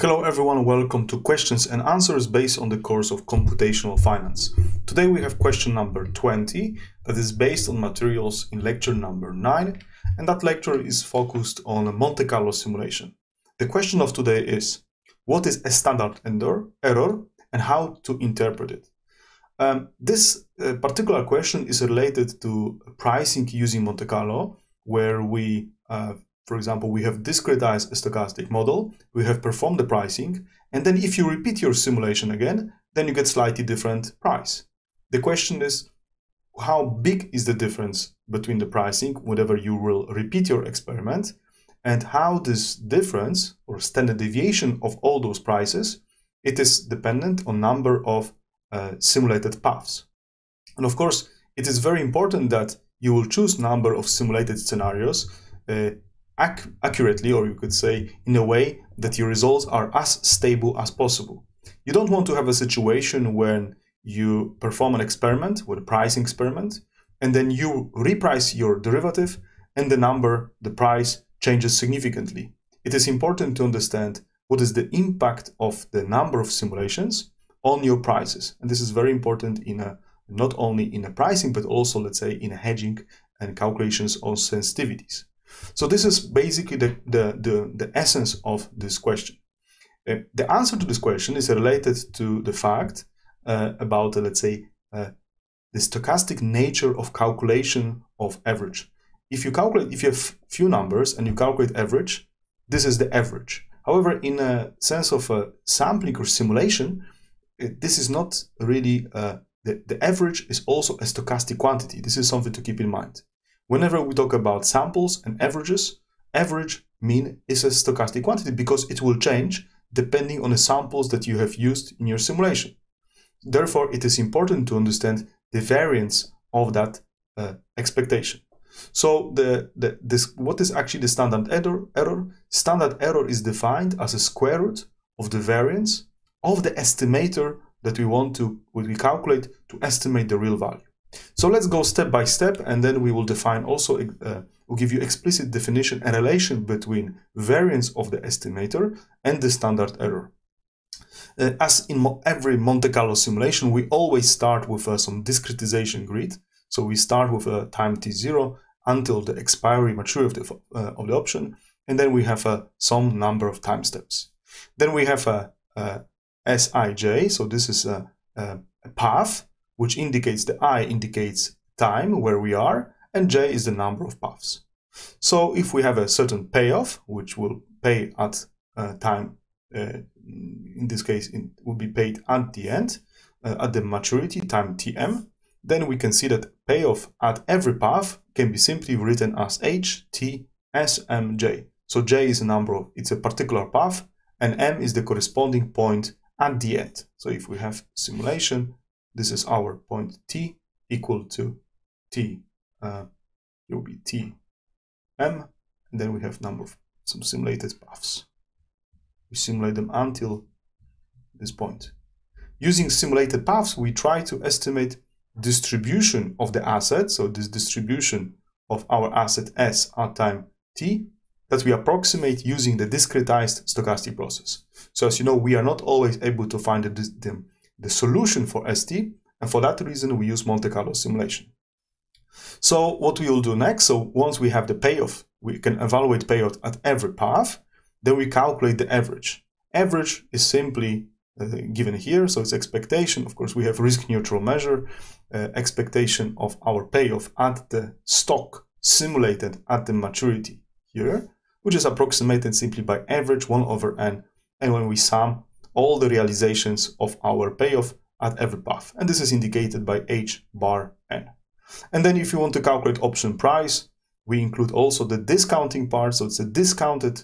Hello everyone, welcome to questions and answers based on the course of computational finance. Today we have question number 20 that is based on materials in lecture number 9, and that lecture is focused on a Monte Carlo simulation. The question of today is, what is a standard error and how to interpret it? This particular question is related to pricing using Monte Carlo, where for example, we have discretized a stochastic model, we have performed the pricing, and then if you repeat your simulation again, then you get slightly different price. The question is, how big is the difference between the pricing whenever you will repeat your experiment, and how this difference or standard deviation of all those prices, it is dependent on number of simulated paths. And of course, it is very important that you will choose number of simulated scenarios accurately, or you could say in a way that your results are as stable as possible. You don't want to have a situation when you perform an experiment with a pricing experiment and then you reprice your derivative and the price changes significantly. It is important to understand what is the impact of the number of simulations on your prices, and this is very important in not only in a pricing but also, let's say, in a hedging and calculations on sensitivities. So this is basically the essence of this question. The answer to this question is related to the fact about, let's say, the stochastic nature of calculation of average. If you have few numbers and you calculate average, this is the average. However, in a sense of sampling or simulation, this is not really, the average is also a stochastic quantity. This is something to keep in mind. Whenever we talk about samples and averages, average mean is a stochastic quantity because it will change depending on the samples that you have used in your simulation. Therefore, it is important to understand the variance of that expectation. So what is actually the standard error? Standard error is defined as a square root of the variance of the estimator that we calculate to estimate the real value. So let's go step by step, and then we will define also, we'll give you explicit definition and relation between variance of the estimator and the standard error. As in every Monte Carlo simulation, we always start with some discretization grid. So we start with time t0 until the expiry maturity of the option, and then we have some number of time steps. Then we have Sij, so this is a path, which indicates the I indicates time where we are, and j is the number of paths. So if we have a certain payoff, which will pay at time, in this case, it will be paid at the end, at the maturity time tm, then we can see that payoff at every path can be simply written as h, t, s, m, j. So j is a number of, it's a particular path, and m is the corresponding point at the end. So if we have simulation, this is our point t equal to t, it will be t m, and then we have number of some simulated paths. We simulate them until this point. Using simulated paths, we try to estimate distribution of the asset. So this distribution of our asset s at time t that we approximate using the discretized stochastic process. So as you know, we are not always able to find the solution for ST, and for that reason we use Monte Carlo simulation. So what we will do next, so once we have the payoff, we can evaluate payoff at every path, then we calculate the average. Average is simply given here, so it's expectation. Of course, we have risk-neutral measure, expectation of our payoff at the stock simulated at the maturity here, which is approximated simply by average 1/n, and when we sum all the realizations of our payoff at every path, and this is indicated by h bar n. And then if you want to calculate option price, we include also the discounting part, so it's a discounted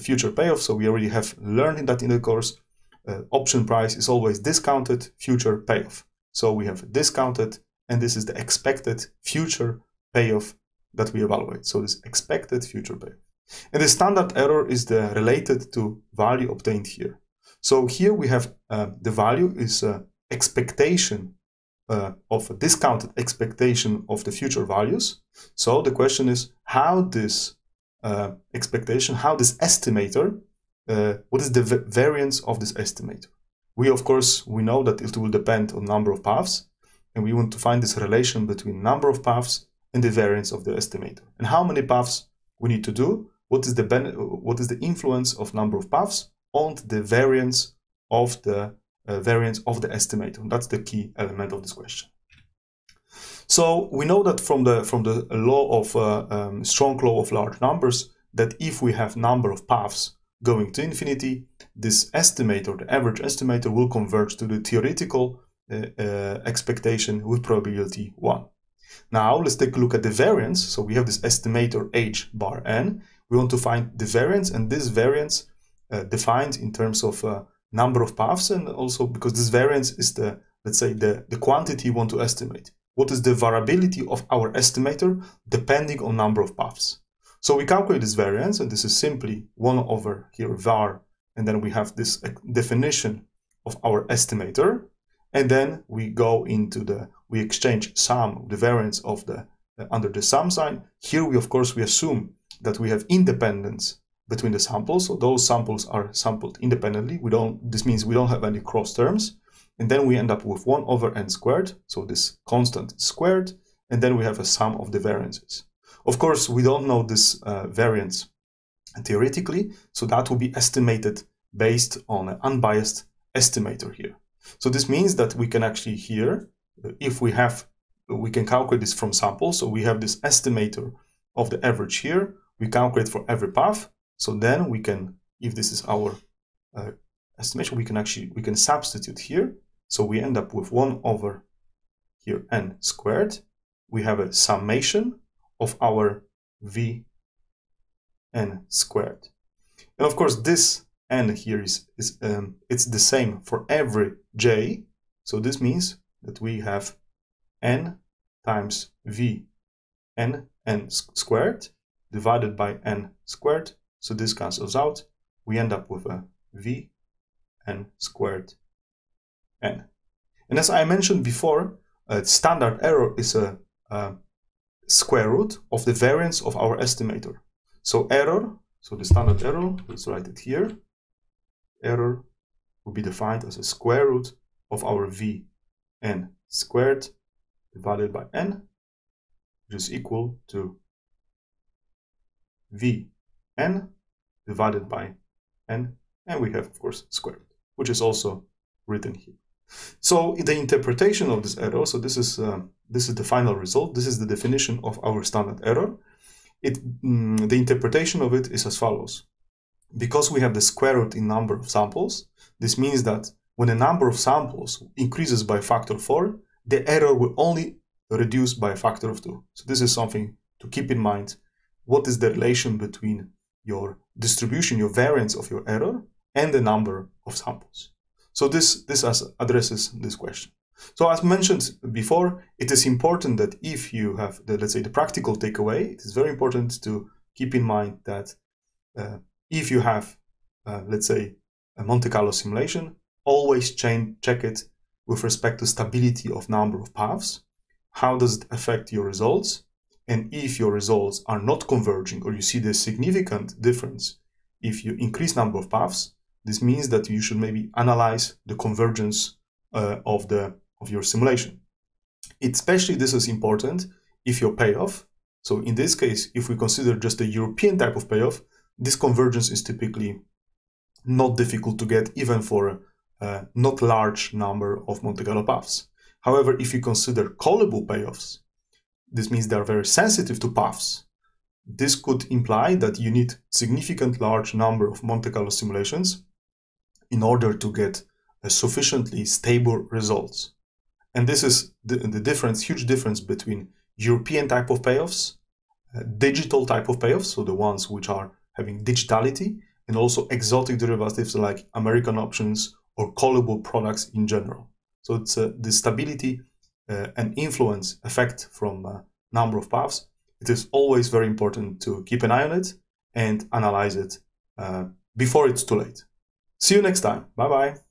future payoff, so we already have learned that in the course. Option price is always discounted future payoff, so we have discounted, and this is the expected future payoff that we evaluate, so this expected future payoff. And the standard error is the related to value obtained here. So here we have the value is expectation of a discounted expectation of the future values. So the question is how this expectation, how this estimator what is the variance of this estimator? We, of course, we know that it will depend on number of paths, and we want to find this relation between number of paths and the variance of the estimator. And how many paths we need to do, what is the influence of number of paths on the variance of the estimator. And that's the key element of this question. So we know that from the law of strong law of large numbers, that if we have number of paths going to infinity, this estimator, the average estimator, will converge to the theoretical expectation with probability 1. Now let's take a look at the variance. So we have this estimator h bar n. We want to find the variance, and this variance defined in terms of number of paths, and also because this variance is the, let's say, the quantity we want to estimate. What is the variability of our estimator depending on number of paths? So we calculate this variance, and this is simply 1 over here var, and then we have this definition of our estimator. And then we go into the, we exchange sum, the variance of the, under the sum sign. Here we, of course, we assume that we have independence between the samples. So those samples are sampled independently. We don't, this means we don't have any cross terms. And then we end up with 1 over n squared. So this constant is squared. And then we have a sum of the variances. Of course, we don't know this variance theoretically. So that will be estimated based on an unbiased estimator here. So this means that we can actually here, if we have, we can calculate this from samples. So we have this estimator of the average here. We calculate for every path. So then we can, if this is our estimation, we can actually, we can substitute here. So we end up with 1 over here n squared. We have a summation of our v n squared. And of course, this n here is it's the same for every j. So this means that we have n times v n squared divided by n squared. So this cancels out. We end up with a v n squared n. And as I mentioned before, standard error is a square root of the variance of our estimator. So error, so the standard error, let's write it here. Error will be defined as a square root of our v n squared divided by n, which is equal to v n divided by n, and we have, of course, squared, which is also written here. So the interpretation of this error, so this is the final result. This is the definition of our standard error. The interpretation of it is as follows. Because we have the square root in number of samples, this means that when the number of samples increases by a factor of 4, the error will only reduce by a factor of 2. So this is something to keep in mind. What is the relation between your distribution, your variance of your error, and the number of samples? So this addresses this question. So as mentioned before, it is important that if you have, let's say, the practical takeaway, it is very important to keep in mind that if you have, let's say, a Monte Carlo simulation, always check it with respect to stability of number of paths. How does it affect your results? And if your results are not converging, or you see the significant difference if you increase number of paths, this means that you should maybe analyze the convergence of your simulation. Especially this is important if your payoff. So in this case, if we consider just the European type of payoff, this convergence is typically not difficult to get, even for a not large number of Monte Carlo paths. However, if you consider callable payoffs, this means they are very sensitive to paths. This could imply that you need significant large number of Monte Carlo simulations in order to get a sufficiently stable results. And this is the difference, huge difference between European type of payoffs, digital type of payoffs, so the ones which are having digitality, and also exotic derivatives like American options or callable products in general. So it's the stability and influence effect from number of paths. It is always very important to keep an eye on it and analyze it before it's too late. See you next time. Bye-bye.